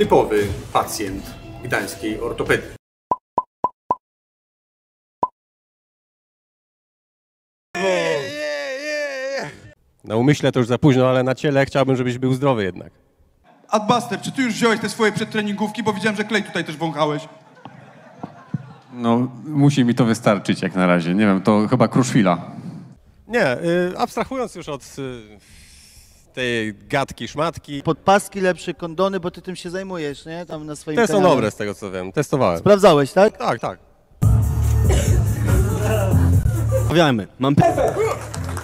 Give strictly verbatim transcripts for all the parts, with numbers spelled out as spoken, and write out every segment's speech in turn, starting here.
typowy pacjent gdańskiej ortopedii. Na umyśle to już za późno, ale na ciele chciałbym, żebyś był zdrowy jednak. Adbuster, czy ty już wziąłeś te swoje przedtreningówki, bo widziałem, że klej tutaj też wąchałeś. No, musi mi to wystarczyć jak na razie. Nie wiem, to chyba Kruszwila. Nie, y, abstrahując już od y, tej gadki, szmatki. Podpaski lepsze, kondony, bo ty tym się zajmujesz, nie? Tam na swoim Te są dobre, z tego co wiem. Testowałem. Sprawdzałeś, tak? Tak, tak. Powiemy, mam p***.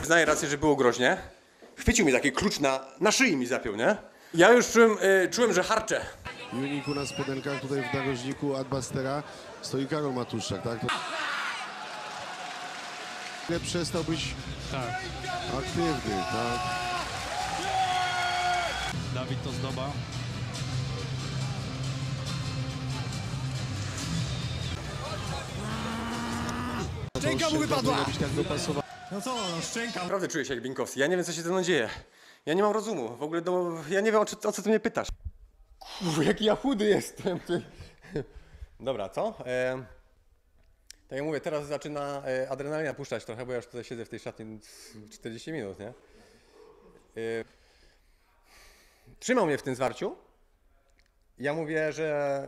Znaję rację, że było groźnie. Chwycił mi taki klucz na, na szyi mi zapiął, nie? Ja już czułem, y, czułem, że harczę. W uniku na spodenkach tutaj w narożniku Adbustera stoi Karol Matuszak, tak? To... Przestał być tak. aktywny, tak? Dawid to zdoba. Szczęka mu wypadła! No co, no szczęka... Naprawdę czuję się jak Binkowski, ja nie wiem, co się ze mną dzieje. Ja nie mam rozumu, w ogóle, no, ja nie wiem, o, o co ty mnie pytasz. Kurwa, jaki ja chudy jestem, ty. Dobra, co? E, tak jak mówię, teraz zaczyna e, adrenalina puszczać trochę, bo ja już tutaj siedzę w tej szatni czterdzieści minut, nie? E, trzymał mnie w tym zwarciu. Ja mówię, że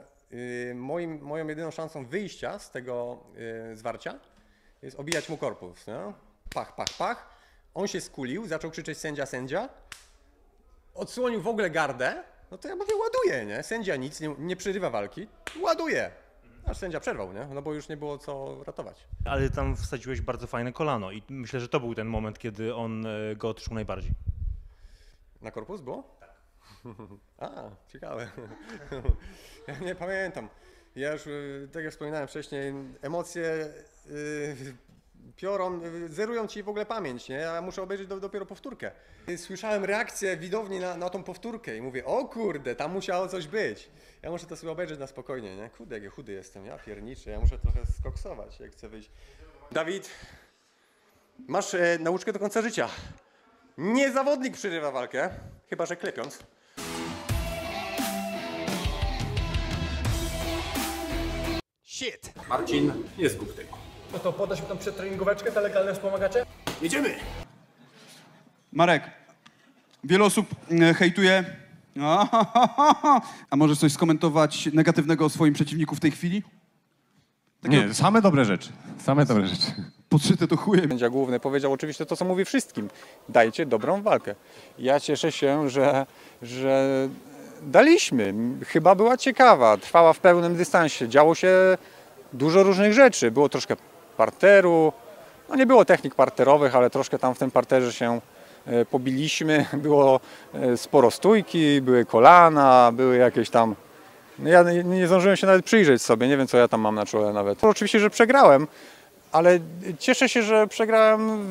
e, moim, moją jedyną szansą wyjścia z tego e, zwarcia jest obijać mu korpus, nie? Pach, pach, pach. On się skulił, zaczął krzyczeć sędzia, sędzia. Odsłonił w ogóle gardę. No to ja mówię, ładuję, nie? Sędzia nic, nie, nie przerywa walki, ładuje. Aż sędzia przerwał, nie? No bo już nie było co ratować. Ale tam wsadziłeś bardzo fajne kolano i myślę, że to był ten moment, kiedy on go otrzymał najbardziej. Na korpus było? Tak. A, ciekawe. Ja nie pamiętam. Ja już, tak jak wspominałem wcześniej, emocje yy, piorą, zerują ci w ogóle pamięć, nie? Ja muszę obejrzeć do, dopiero powtórkę. Słyszałem reakcję widowni na, na tą powtórkę i mówię, o kurde, tam musiało coś być. Ja muszę to sobie obejrzeć na spokojnie, nie? Kurde, jak ja chudy jestem, ja pierniczę, ja muszę trochę skoksować, jak chcę wyjść. Dawid, masz e, nauczkę do końca życia. Nie zawodnik przerywa walkę, chyba że klepiąc. Shit! Marcin, nie zgub tego. No to podasz mi tą przedtreningóweczkę, te legalne wspomagacze? Jedziemy! Marek, wiele osób hejtuje, a możesz coś skomentować negatywnego o swoim przeciwniku w tej chwili? Takiego... Nie, same dobre rzeczy, same dobre rzeczy. Podszyte to chuje. Sędzia główny powiedział oczywiście to, co mówi wszystkim. Dajcie dobrą walkę. Ja cieszę się, że, że daliśmy. Chyba była ciekawa, trwała w pełnym dystansie. Działo się dużo różnych rzeczy. Było troszkę parteru. No nie było technik parterowych, ale troszkę tam w tym parterze się pobiliśmy. Było sporo stójki, były kolana, były jakieś tam... Ja nie zdążyłem się nawet przyjrzeć sobie, nie wiem co ja tam mam na czole nawet. Oczywiście, że przegrałem, ale cieszę się, że przegrałem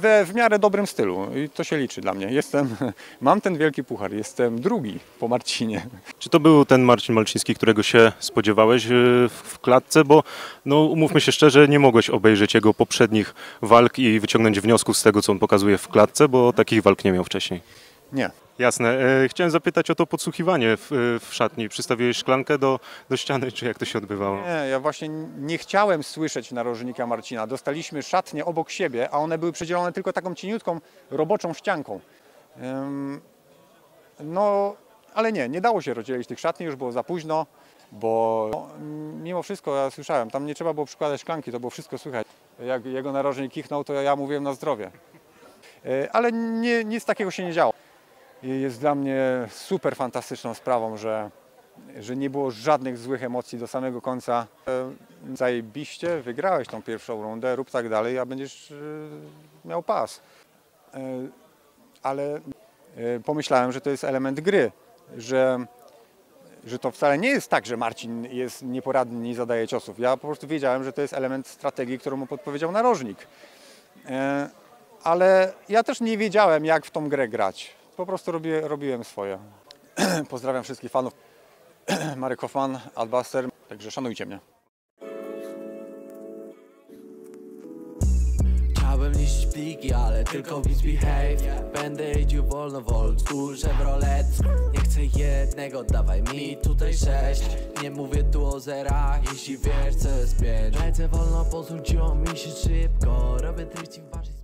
we w miarę dobrym stylu i to się liczy dla mnie. Jestem, mam ten wielki puchar, jestem drugi po Marcinie. Czy to był ten Marcin Malczyński, którego się spodziewałeś w klatce? Bo no, umówmy się szczerze, nie mogłeś obejrzeć jego poprzednich walk i wyciągnąć wniosków z tego, co on pokazuje w klatce, bo takich walk nie miał wcześniej. Nie. Jasne. Chciałem zapytać o to podsłuchiwanie w, w szatni. Przystawiłeś szklankę do, do ściany, czy jak to się odbywało? Nie, ja właśnie nie chciałem słyszeć narożnika Marcina. Dostaliśmy szatnie obok siebie, a one były przedzielone tylko taką cieniutką, roboczą ścianką. Um, no, ale nie, nie dało się rozdzielić tych szatni, już było za późno, bo no, mimo wszystko ja słyszałem, tam nie trzeba było przykładać szklanki, to było wszystko słychać. Jak jego narożnik kichnął, to ja mówiłem na zdrowie. Ale nie, nic takiego się nie działo. Jest dla mnie super fantastyczną sprawą, że, że nie było żadnych złych emocji do samego końca. Zajebiście, wygrałeś tą pierwszą rundę, rób tak dalej, a będziesz miał pas. Ale pomyślałem, że to jest element gry, że, że to wcale nie jest tak, że Marcin jest nieporadny i zadaje ciosów. Ja po prostu wiedziałem, że to jest element strategii, którą mu podpowiedział narożnik. Ale ja też nie wiedziałem, jak w tą grę grać. Po prostu robię, robiłem swoje. Pozdrawiam wszystkich fanów. Marek Hoffman, Adbuster, także szanujcie mnie. Chciałem iść pliki, ale tylko misbehave. Będę jeździł wolno, Volt, duże Chevrolet. Nie chcę jednego, dawaj mi tutaj sześć. Nie mówię tu o zerach, jeśli wiesz co jest pięć. Lecę wolno, posłuchiło mi się szybko. Robię tryści w barze.